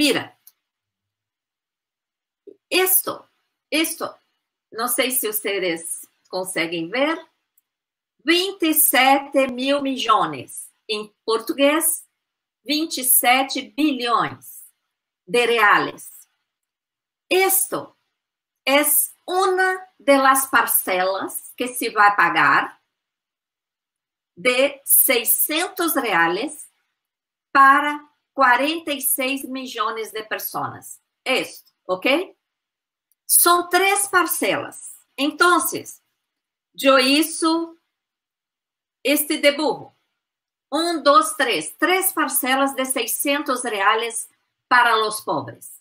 Mira, esto, não sei se vocês conseguem ver, 27 mil milhões, em português, 27 bilhões de reais. Esto é uma das parcelas que se vai pagar de 600 reais para 46 milhões de pessoas. Esto, ok? São 3 parcelas. Então, eu isso este dibujo. 1, 2, 3. 3 parcelas de 600 reais para os pobres.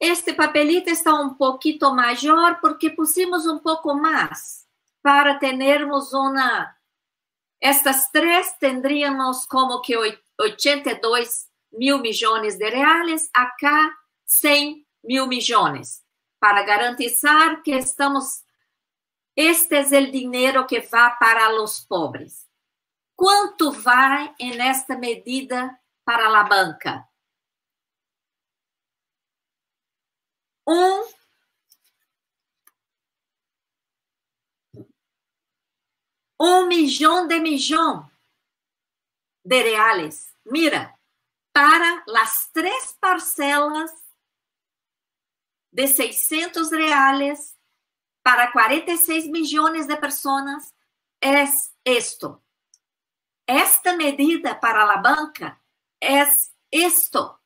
Este papelito está um pouquinho maior porque pusimos um pouco mais para termos uma... Estas 3 tendríamos como que 82 mil milhões de reais, acá 100 mil milhões, para garantizar que estamos... Este é o dinheiro que vai para os pobres. Quanto vai nesta medida para a banca? 1 milhão de reais. Mira, para as 3 parcelas de 600 reais para 46 milhões de pessoas é isto. Esta medida para a banca é isto.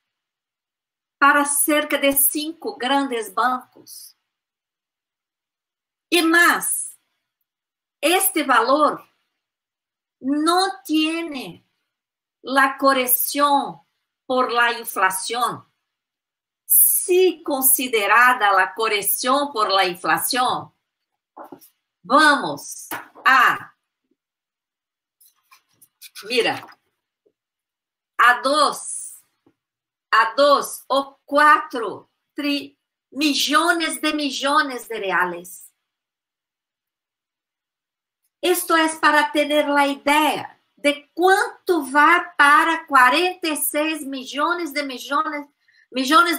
Para cerca de 5 grandes bancos. E mais, este valor não tem a correção por la inflação. Se considerada a correção por la inflação, vamos a... Mira, a 2 ou 4 milhões de reais. Isto é para ter a ideia de quanto vai para 46 milhões de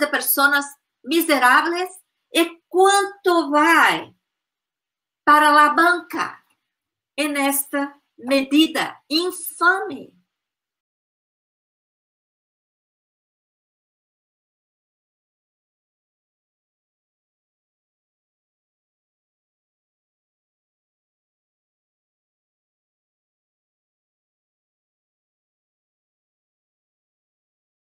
pessoas miseráveis e quanto vai para a banca nesta medida infame.